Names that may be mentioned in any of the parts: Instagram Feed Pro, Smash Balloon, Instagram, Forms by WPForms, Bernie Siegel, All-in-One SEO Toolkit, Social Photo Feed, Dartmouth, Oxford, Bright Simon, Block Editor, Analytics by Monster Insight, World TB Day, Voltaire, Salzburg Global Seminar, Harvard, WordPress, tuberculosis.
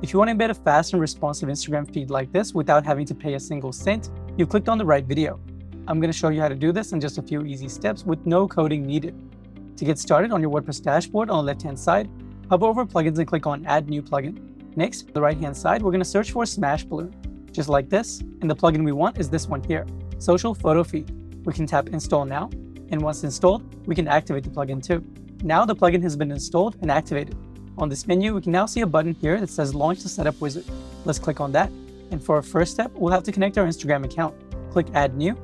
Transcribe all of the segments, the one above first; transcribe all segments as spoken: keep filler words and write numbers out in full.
If you want to embed a fast and responsive Instagram feed like this without having to pay a single cent, you've clicked on the right video. I'm going to show you how to do this in just a few easy steps with no coding needed. To get started, on your WordPress dashboard on the left-hand side, hover over plugins and click on Add New Plugin. Next, on the right-hand side, we're going to search for Smash Balloon, just like this, and the plugin we want is this one here, Social Photo Feed. We can tap Install Now, and once installed, we can activate the plugin too. Now the plugin has been installed and activated. On this menu, we can now see a button here that says Launch the Setup Wizard. Let's click on that, and for our first step, we'll have to connect our Instagram account. Click Add New,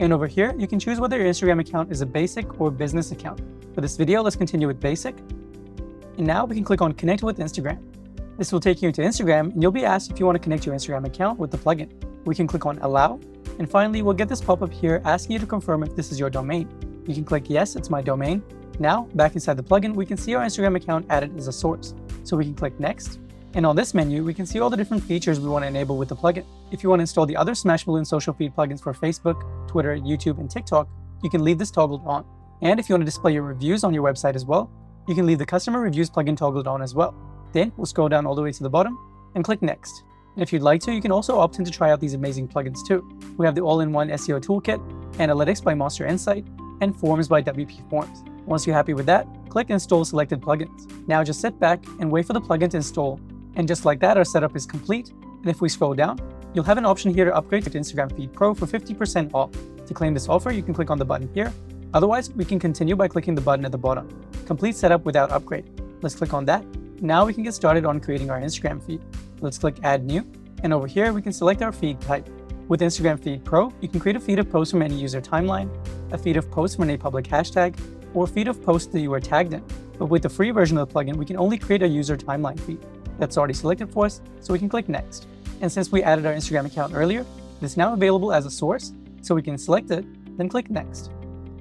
and over here, you can choose whether your Instagram account is a basic or business account. For this video, let's continue with basic, and now we can click on Connect with Instagram. This will take you to Instagram, and you'll be asked if you want to connect your Instagram account with the plugin. We can click on Allow, and finally, we'll get this pop-up here asking you to confirm if this is your domain. You can click Yes, it's my domain. Now, back inside the plugin, we can see our Instagram account added as a source. So we can click Next, and on this menu, we can see all the different features we want to enable with the plugin. If you want to install the other Smash Balloon social feed plugins for Facebook, Twitter, YouTube, and TikTok, you can leave this toggled on. And if you want to display your reviews on your website as well, you can leave the Customer Reviews plugin toggled on as well. Then we'll scroll down all the way to the bottom and click Next. And if you'd like to, you can also opt in to try out these amazing plugins too. We have the All-in-One S E O Toolkit, Analytics by Monster Insight, and Forms by WPForms. Once you're happy with that, click Install Selected Plugins. Now just sit back and wait for the plugin to install. And just like that, our setup is complete. And if we scroll down, you'll have an option here to upgrade to Instagram Feed Pro for fifty percent off. To claim this offer, you can click on the button here. Otherwise, we can continue by clicking the button at the bottom. Complete setup without upgrade. Let's click on that. Now we can get started on creating our Instagram feed. Let's click Add New, and over here we can select our feed type. With Instagram Feed Pro, you can create a feed of posts from any user timeline, a feed of posts from any public hashtag, or a feed of posts that you are tagged in. But with the free version of the plugin, we can only create a user timeline feed. That's already selected for us, so we can click Next. And since we added our Instagram account earlier, it's now available as a source, so we can select it, then click Next.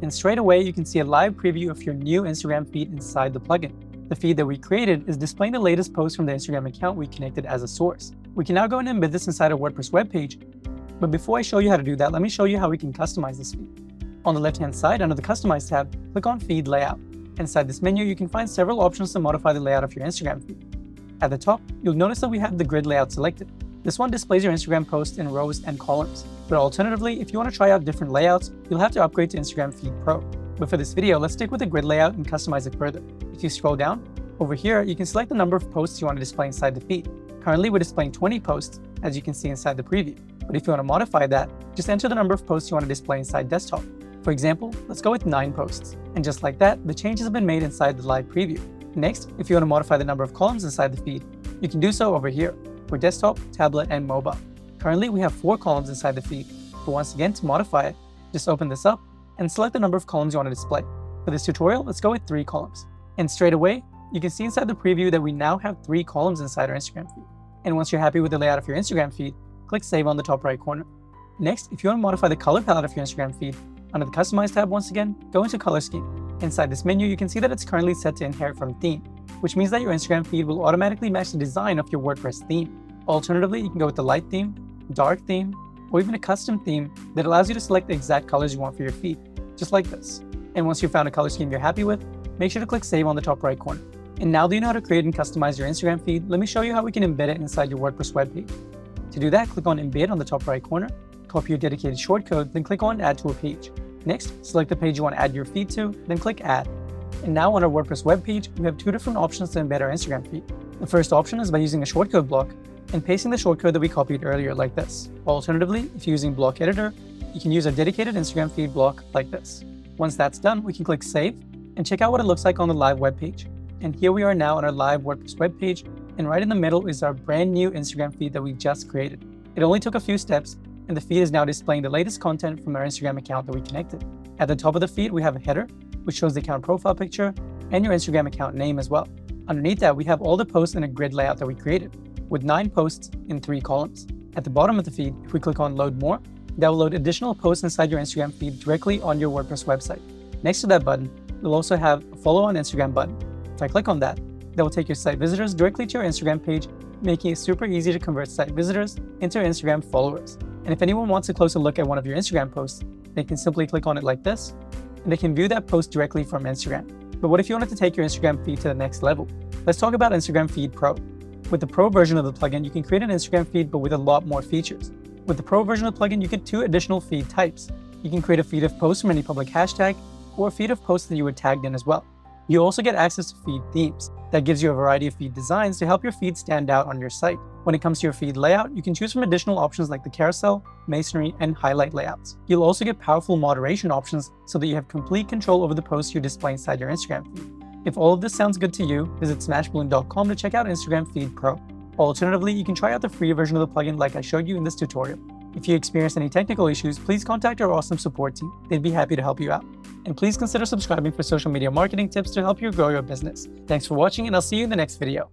And straight away, you can see a live preview of your new Instagram feed inside the plugin. The feed that we created is displaying the latest post from the Instagram account we connected as a source. We can now go and embed this inside our WordPress webpage, but before I show you how to do that, let me show you how we can customize this feed. On the left-hand side, under the Customize tab, click on Feed Layout. Inside this menu, you can find several options to modify the layout of your Instagram feed. At the top, you'll notice that we have the grid layout selected. This one displays your Instagram posts in rows and columns, but alternatively, if you want to try out different layouts, you'll have to upgrade to Instagram Feed Pro. But for this video, let's stick with the grid layout and customize it further. If you scroll down, over here, you can select the number of posts you want to display inside the feed. Currently, we're displaying twenty posts, as you can see inside the preview. But if you want to modify that, just enter the number of posts you want to display inside desktop. For example, let's go with nine posts. And just like that, the changes have been made inside the live preview. Next, if you want to modify the number of columns inside the feed, you can do so over here for desktop, tablet, and mobile. Currently, we have four columns inside the feed. But once again, to modify it, just open this up and select the number of columns you want to display. For this tutorial, let's go with three columns. And straight away, you can see inside the preview that we now have three columns inside our Instagram feed. And once you're happy with the layout of your Instagram feed, click Save on the top right corner. Next, if you want to modify the color palette of your Instagram feed, under the Customize tab once again, go into Color Scheme. Inside this menu, you can see that it's currently set to inherit from theme, which means that your Instagram feed will automatically match the design of your WordPress theme. Alternatively, you can go with the light theme, dark theme, or even a custom theme that allows you to select the exact colors you want for your feed, just like this. And once you've found a color scheme you're happy with, make sure to click Save on the top right corner. And now that you know how to create and customize your Instagram feed, let me show you how we can embed it inside your WordPress webpage. To do that, click on Embed on the top right corner, copy your dedicated shortcode, then click on Add to a Page. Next, select the page you want to add your feed to, then click Add. And now on our WordPress webpage, we have two different options to embed our Instagram feed. The first option is by using a shortcode block and pasting the shortcode that we copied earlier like this. Alternatively, if you're using Block Editor, you can use a dedicated Instagram feed block like this. Once that's done, we can click Save and check out what it looks like on the live webpage. And here we are now on our live WordPress webpage, and right in the middle is our brand new Instagram feed that we just created. It only took a few steps, and the feed is now displaying the latest content from our Instagram account that we connected. At the top of the feed, we have a header, which shows the account profile picture and your Instagram account name as well. Underneath that, we have all the posts in a grid layout that we created, with nine posts in three columns. At the bottom of the feed, if we click on Load More, that will load additional posts inside your Instagram feed directly on your WordPress website. Next to that button, you'll also have a Follow on Instagram button. If I click on that, that will take your site visitors directly to your Instagram page, making it super easy to convert site visitors into Instagram followers. And if anyone wants a closer look at one of your Instagram posts, they can simply click on it like this, and they can view that post directly from Instagram. But what if you wanted to take your Instagram feed to the next level? Let's talk about Instagram Feed Pro. With the Pro version of the plugin, you can create an Instagram feed, but with a lot more features. With the Pro version of the plugin, you get two additional feed types. You can create a feed of posts from any public hashtag, or a feed of posts that you were tagged in as well. You also get access to feed themes. That gives you a variety of feed designs to help your feed stand out on your site. When it comes to your feed layout, you can choose from additional options like the carousel, masonry, and highlight layouts. You'll also get powerful moderation options so that you have complete control over the posts you display inside your Instagram feed. If all of this sounds good to you, visit smash balloon dot com to check out Instagram Feed Pro. Alternatively, you can try out the free version of the plugin like I showed you in this tutorial. If you experience any technical issues, please contact our awesome support team. They'd be happy to help you out. And please consider subscribing for social media marketing tips to help you grow your business. Thanks for watching, and I'll see you in the next video.